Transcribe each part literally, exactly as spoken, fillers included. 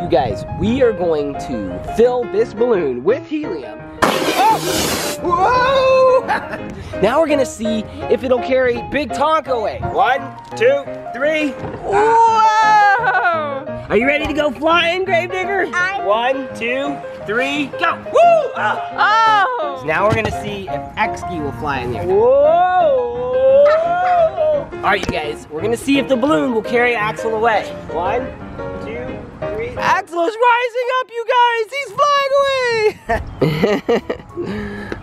You guys, we are going to fill this balloon with helium. Oh! Whoa! Now we're gonna see if it'll carry Big Tonka away. One, two, three. Whoa! Are you ready to go flying, Grave Digger? I... One, two, three, go! Woo! Oh! Oh! So now we're gonna see if X-key will fly in there. Whoa! Whoa! All right, you guys, we're gonna see if the balloon will carry Axel away. One, two, three. Axel is rising up, you guys! He's flying away!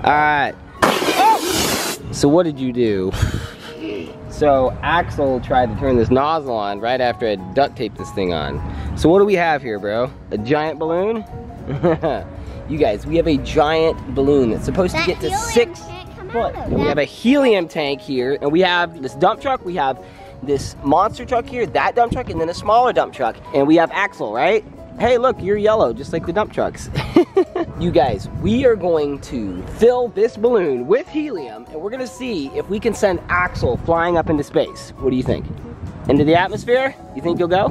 All right. Oh! So what did you do? So Axel tried to turn this nozzle on right after I duct taped this thing on. So what do we have here, bro? A giant balloon? You guys, we have a giant balloon that's supposed that to get to six foot. And we have a helium tank here, and we have this dump truck, we have this monster truck here, that dump truck, and then a smaller dump truck. And we have Axel, right? Hey, look, you're yellow, just like the dump trucks. You guys, we are going to fill this balloon with helium, and we're gonna see if we can send Axel flying up into space. What do you think? Into the atmosphere? You think you'll go?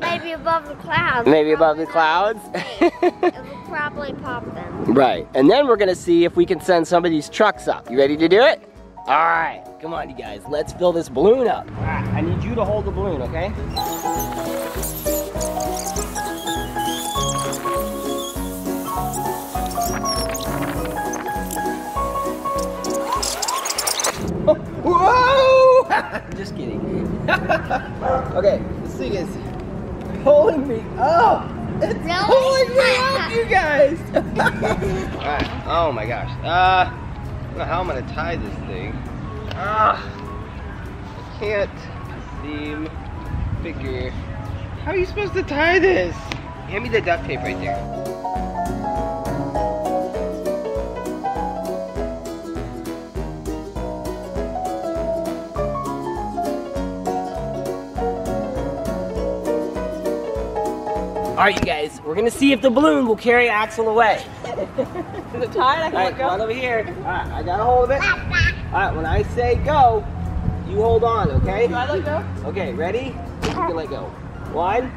Maybe above the clouds. Maybe above the clouds? It will probably pop them. Right, and then we're gonna see if we can send some of these trucks up. You ready to do it? All right, come on, you guys, let's fill this balloon up. All right, I need you to hold the balloon, okay? Whoa! Just kidding. Okay, this thing is pulling me up. It's no, pulling me up, you guys. All right. Oh my gosh. Uh, I don't know how I'm gonna tie this thing. Ah, uh, I can't seem figure. How are you supposed to tie this? Hand me the duct tape right there. All right, you guys, we're gonna see if the balloon will carry Axel away. Is it tied? I can let go. All right, come on over here. All right, I got a hold of it. All right, when I say go, you hold on, okay? Do I let go? Okay, ready? You can let go. One,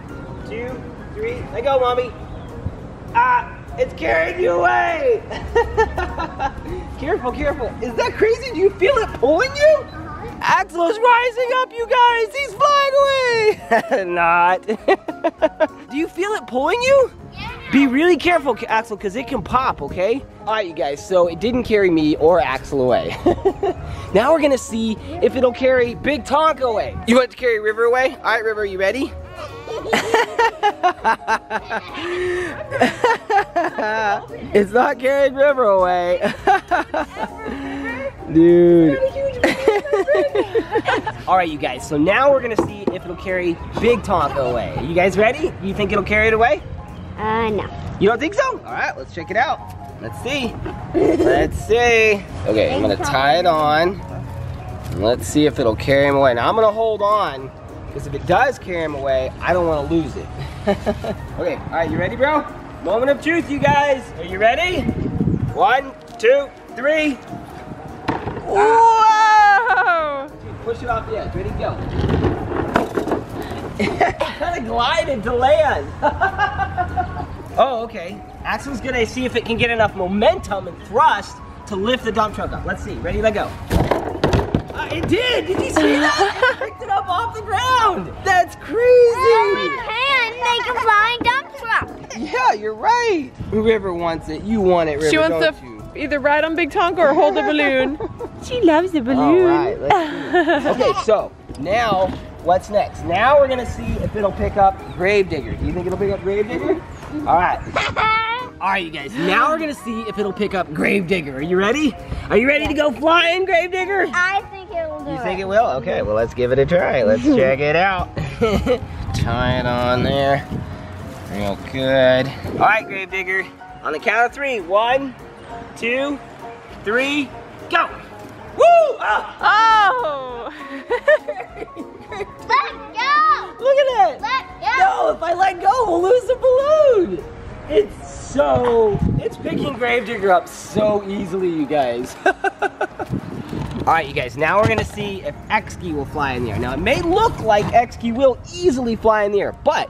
two, three, let go, mommy. Ah, it's carrying you away. Careful, careful. Is that crazy? Do you feel it pulling you? Uh-huh. Axel is rising up, you guys. He's flying away. Not. Do you feel it pulling you? Yeah. Be really careful, Axel, because it can pop, okay? All right, you guys, so it didn't carry me or Axel away. Now we're going to see if it'll carry Big Tonka away. You want it to carry River away? All right, River, you ready? It's not carrying River away. Dude. All right, you guys, so now we're going to see if it'll carry Big Tonka away. You guys ready? You think it'll carry it away? Uh, no. You don't think so? All right, let's check it out. Let's see. Let's see. Okay, I'm going to tie it on. Let's see if it'll carry him away. Now, I'm going to hold on, because if it does carry him away, I don't want to lose it. Okay, all right, you ready, bro? Moment of truth, you guys. Are you ready? One, two, three. Whoa! Push it off the edge. Ready, go. Kind of glided to land. Oh, okay. Axel's gonna see if it can get enough momentum and thrust to lift the dump truck up. Let's see. Ready, let go. Uh, it did. Did you see that? It picked it up off the ground. That's crazy. We can make a flying dump truck. Yeah, you're right. Whoever wants it, you want it. River, she wants don't you? Either ride on Big Tonka or hold the balloon. She loves the balloon. All right, let's see. Okay, so now what's next? Now we're gonna see if it'll pick up Grave Digger. Do you think it'll pick up Grave Digger? All right. All right, you guys. Now we're gonna see if it'll pick up Grave Digger. Are you ready? Are you ready yeah. to go flying, Grave Digger? I think it will do. You think it, it will? Okay. Well, let's give it a try. Let's check it out. Tie it on there, real good. All right, Grave Digger. On the count of three. One, two, three, go. Woo! Oh! Let go! Look at it! Let go! No, if I let go, we'll lose the balloon! It's so... It's picking Grave Digger up so easily, you guys. Alright, you guys, now we're going to see if X-key will fly in the air. Now, it may look like X-key will easily fly in the air, but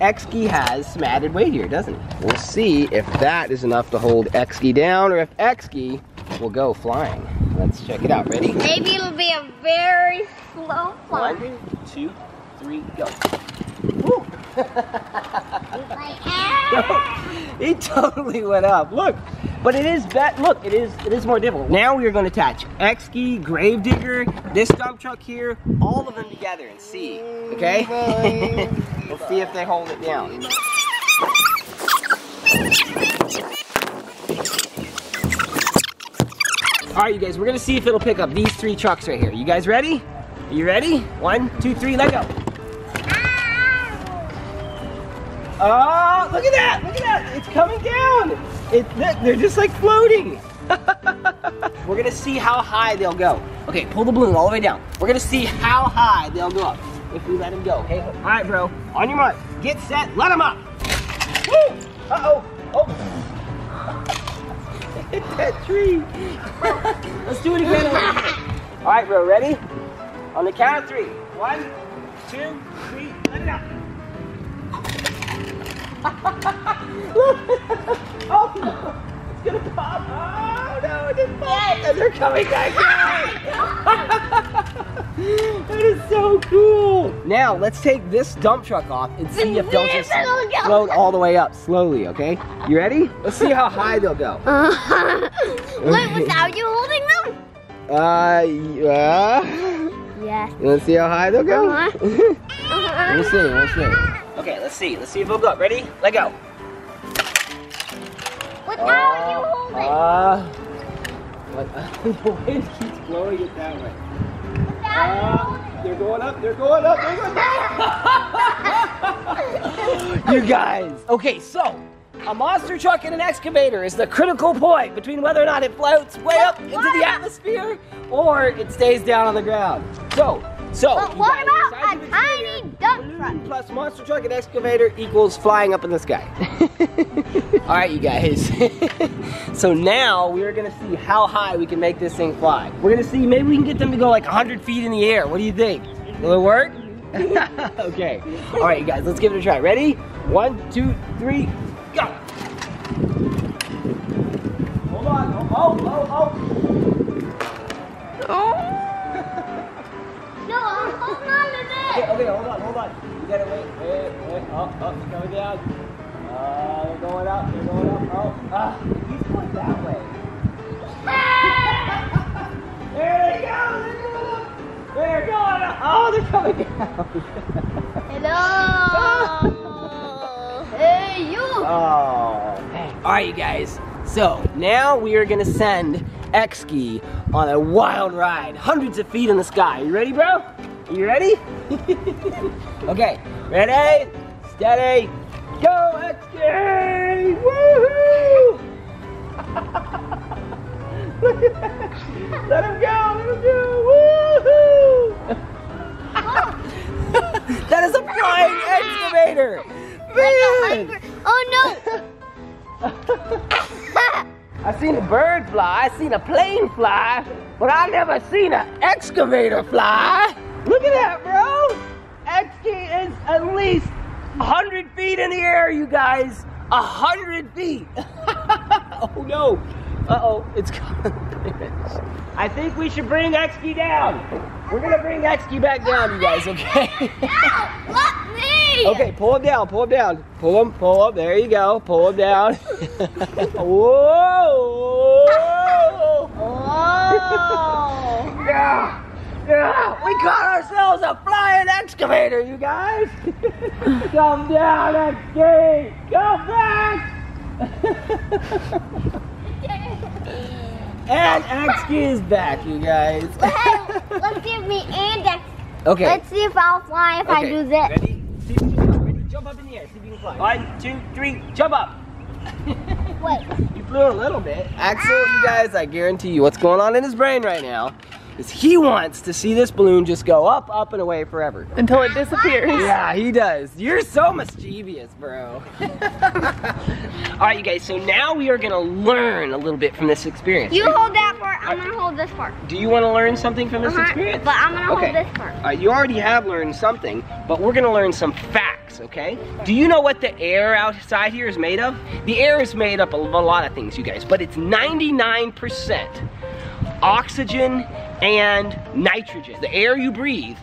X-key has some added weight here, doesn't it? We'll see if that is enough to hold X-key down or if X-key will go flying. Let's check it out. Ready? Maybe it'll be a very slow fly. One, two, three, go. Woo. He totally went up. Look. But it is that look, it is it is more difficult. Now we are going to attach X-key, Grave Digger, this dump truck here, all of them together and see. Okay? We'll see if they hold it down. Alright you guys, we're gonna see if it'll pick up these three trucks right here. You guys ready? Are you ready? One, two, three, let go. Oh, look at that! Look at that! It's coming down! It, they're just like floating. We're gonna see how high they'll go. Okay, pull the balloon all the way down. We're gonna see how high they'll go up if we let them go. Okay, all right, bro. On your mark, get set, let them up. Woo! Uh-oh. Oh. Hit that tree. Let's do it again. All right, bro. Ready? On the count of three. One, two, three. Let it up. Look. Oh no, it's gonna pop. Oh no, it didn't pop. And they're coming back down. That is so cool. Now, let's take this dump truck off and see if they'll just float all the way up slowly, okay? You ready? Let's see how high they'll go. Uh, wait, without you holding them? Uh, yeah. Yeah. You wanna see how high they'll go? Uh-huh. We'll see, we'll see. Okay, let's see. Let's see if they'll go. Ready? Let go. How are you holding? Uh, but, uh, the wind keeps blowing it that way. Uh, they're going up, they're going up, they're going up. You guys. Okay, so a monster truck and an excavator is the critical point between whether or not it floats way up into the atmosphere or it stays down on the ground. So, so. But what about a tiny dump truck? Plus monster truck and excavator equals flying up in the sky. All right, you guys. So now we're gonna see how high we can make this thing fly. We're gonna see, maybe we can get them to go like one hundred feet in the air. What do you think? Will it work? Okay. All right, you guys, let's give it a try. Ready? One, two, three, go. Hold on. Oh, oh, oh, oh. Okay, okay, hold on, hold on. You gotta wait, wait, wait. Oh, oh, it's coming down. Uh, they're going up, they're going up. Oh, ah, he's going that way. There they go, they're going up. They're going up. Oh, they're coming down. Hello. Hey, you. Oh, hey. All right, you guys. So now we are gonna send X-key on a wild ride, hundreds of feet in the sky. You ready, bro? You ready? Okay, ready, steady, go X K! Woohoo! Look at that! Let him go! Let him go! Woohoo! That is a flying excavator! Man! Oh no! I've seen a bird fly, I've seen a plane fly, but I've never seen an excavator fly! Look at that, bro! X K is at least one hundred feet in the air, you guys! one hundred feet! Oh no! Uh-oh, it's coming. I think we should bring X K down! We're gonna bring X K back down, you guys, okay? No! Let me! Okay, pull him down, pull him down. Pull him, pull up. There you go. Pull him down. Whoa! Whoa! Yeah! Yeah, we got ourselves a flying excavator, you guys! Come down, X K! Come back! And X K is back, you guys. Hey, let's give me and X. Okay. Let's see if I'll fly if okay. I do this. Ready? See if you can fly. Ready? Jump up in the air. See if you can fly. One, two, three, jump up! Wait. You flew a little bit. Axel, ah. You guys, I guarantee you what's going on in his brain right now is he wants to see this balloon just go up, up, and away forever. Until it disappears. Yeah, he does. You're so mischievous, bro. All right, you guys, so now we are gonna learn a little bit from this experience. You hold that part, I'm gonna hold this part. Do you wanna learn something from this uh-huh, experience? But I'm gonna okay. hold this part. Uh, you already have learned something, but we're gonna learn some facts, okay? Do you know what the air outside here is made of? The air is made up of a lot of things, you guys, but it's ninety-nine percent oxygen and nitrogen. The air you breathe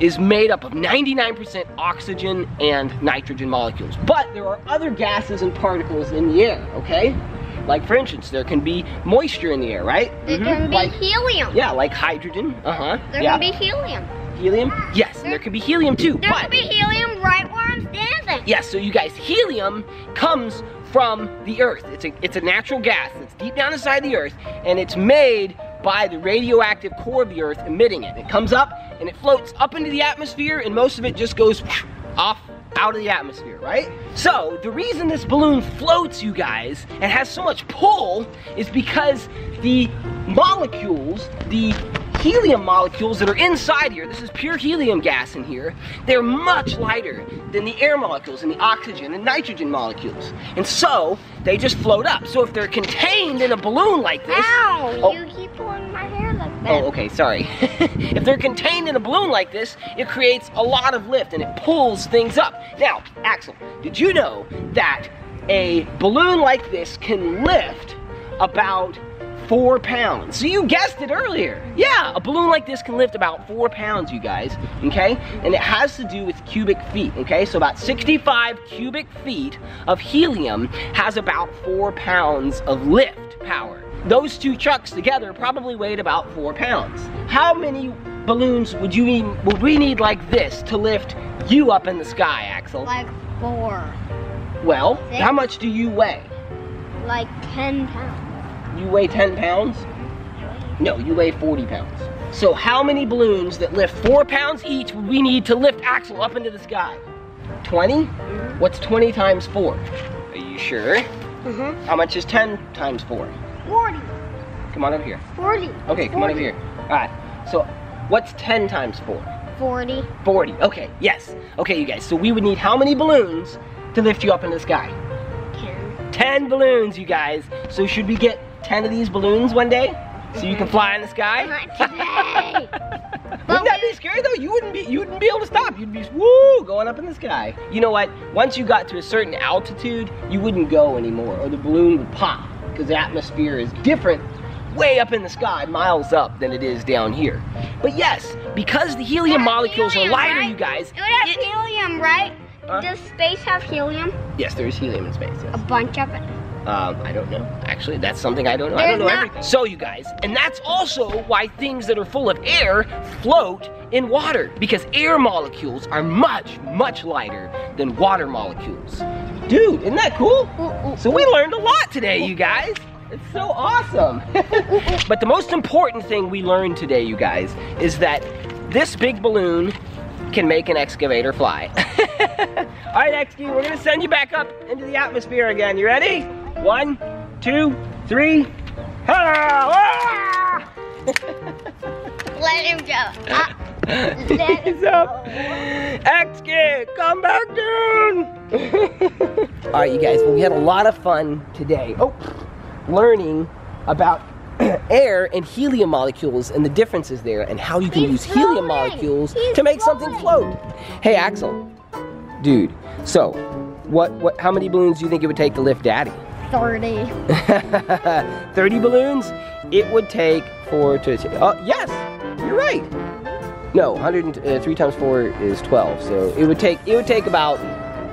is made up of ninety-nine percent oxygen and nitrogen molecules. But there are other gases and particles in the air, okay? Like, for instance, there can be moisture in the air, right? There mm-hmm. can be like, helium. Yeah, like hydrogen, uh-huh. There yeah. can be helium. Helium? Yes, there, and there can be helium too, There but, can be helium right where I'm standing. Yes, yeah, so you guys, helium comes from the earth. It's a, it's a natural gas that's deep down inside the earth, and it's made by the radioactive core of the earth emitting it. It comes up and it floats up into the atmosphere, and most of it just goes off out of the atmosphere, right? So the reason this balloon floats, you guys, and has so much pull is because the molecules, the helium molecules that are inside here, this is pure helium gas in here, they're much lighter than the air molecules and the oxygen and nitrogen molecules. And so, they just float up. So if they're contained in a balloon like this... Ow! Oh, you keep pulling my hair like that. Oh, okay, sorry. If they're contained in a balloon like this, it creates a lot of lift and it pulls things up. Now, Axel, did you know that a balloon like this can lift about Four pounds. So you guessed it earlier. Yeah, a balloon like this can lift about four pounds, you guys, okay? And it has to do with cubic feet, okay? So about sixty-five cubic feet of helium has about four pounds of lift power. Those two trucks together probably weighed about four pounds. How many balloons would you need, would we need like this to lift you up in the sky, Axel? Like four. Well, Six. How much do you weigh? Like ten pounds. You weigh ten pounds? No, you weigh forty pounds. So how many balloons that lift four pounds each would we need to lift Axel up into the sky? twenty? What's twenty times four? Are you sure? Mm-hmm. How much is ten times four? forty. Come on over here. forty. Okay, come forty. On over here. All right, so what's ten times four? forty. forty, okay, yes. Okay, you guys, so we would need how many balloons to lift you up into the sky? ten. ten balloons, you guys. So should we get ten of these balloons one day, so you can fly in the sky? Not today. Wouldn't that be scary though? You wouldn't be, you wouldn't be able to stop. You'd be woo going up in the sky. You know what? Once you got to a certain altitude, you wouldn't go anymore, or the balloon would pop because the atmosphere is different way up in the sky, miles up, than it is down here. But yes, because the helium molecules helium, are lighter, right? You guys. It would have it, helium, right? Huh? Does space have helium? Yes, there is helium in space. Yes. A bunch of it. Um, I don't know. Actually, that's something I don't know. There's I don't know not. everything. So you guys, and that's also why things that are full of air float in water, because air molecules are much, much lighter than water molecules. Dude, isn't that cool? So we learned a lot today, you guys. It's so awesome. But the most important thing we learned today, you guys, is that this big balloon can make an excavator fly. All right, X K, we're gonna send you back up into the atmosphere again. You ready? One, two, three. Ah! Let him go. Uh, let him go. X K, come back down. All right, you guys. Well, we had a lot of fun today. Oh, learning about air and helium molecules and the differences there, and how you can He's use floating. helium molecules He's to make floating. something float. Hey, Axel, dude. So, what? What? How many balloons do you think it would take to lift Daddy? thirty. thirty balloons? It would take four to... Oh, uh, yes! You're right! No, one hundred, uh, three times four is twelve, so it would take, it would take about...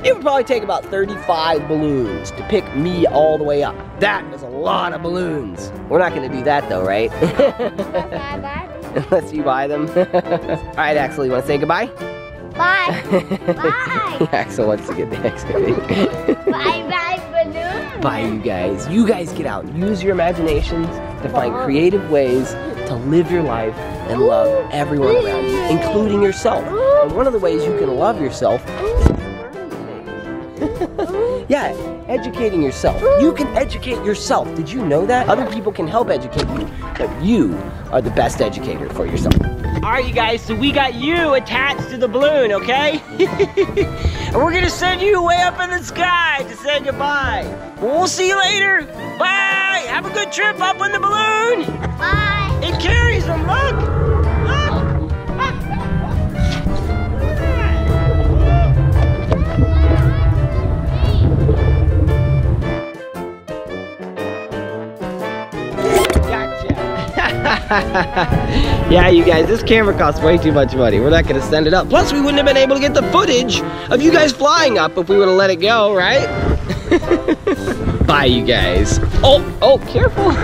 It would probably take about thirty-five balloons to pick me all the way up. That is a lot of balloons. We're not going to do that though, right? Unless I buy them. Unless you buy them. All right, Axel, you want to say goodbye? Bye. Bye. Axel wants to get the excavator. Bye, bye. Bye, you guys. You guys get out. Use your imaginations to find creative ways to live your life and love everyone around you, including yourself. And one of the ways you can love yourself is Yeah, educating yourself. You can educate yourself. Did you know that? Other people can help educate you, but you are the best educator for yourself. All right, you guys, so we got you attached to the balloon, okay? And we're gonna send you way up in the sky to say goodbye. We'll see you later. Bye, have a good trip up in the balloon. Bye. It carries them, look. Yeah, you guys, this camera costs way too much money. We're not gonna send it up. Plus, we wouldn't have been able to get the footage of you guys flying up if we would've let it go, right? Bye, you guys. Oh, oh, careful.